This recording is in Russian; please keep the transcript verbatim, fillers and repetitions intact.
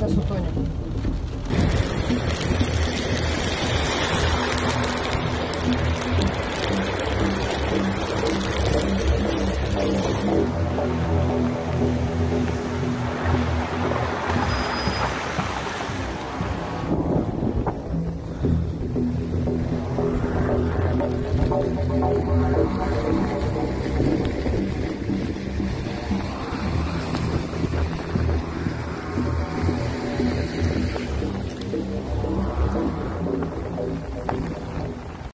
Сейчас утонем.